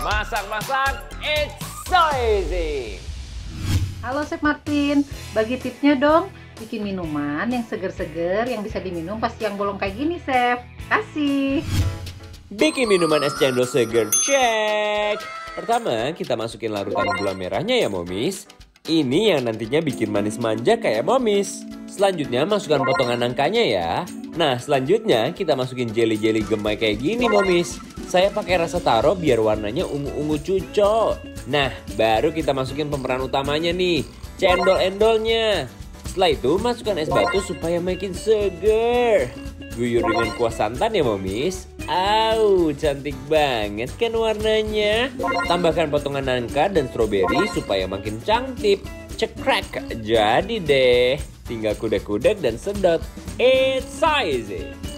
Masak-masak, it's so easy. Halo Chef Martin, bagi tipsnya dong. Bikin minuman yang seger-seger, yang bisa diminum pas yang bolong kayak gini, Chef. Kasih. Bikin minuman es cendol seger, cek. Pertama, kita masukin larutan gula merahnya ya, Momis. Ini yang nantinya bikin manis manja kayak Momis. Selanjutnya, masukkan potongan nangkanya ya. Nah, selanjutnya kita masukin jeli-jeli gemai kayak gini, Momis. Saya pakai rasa taro biar warnanya ungu-ungu cucok. Nah, baru kita masukin pemeran utamanya nih, cendol-endolnya. Setelah itu, masukkan es batu supaya makin seger. Guyur dengan kuah santan ya, Momis. Au, cantik banget kan warnanya. Tambahkan potongan nangka dan stroberi supaya makin cantik. Cekrek, jadi deh. Tinggal kudak-kudak dan sedot. It's so easy.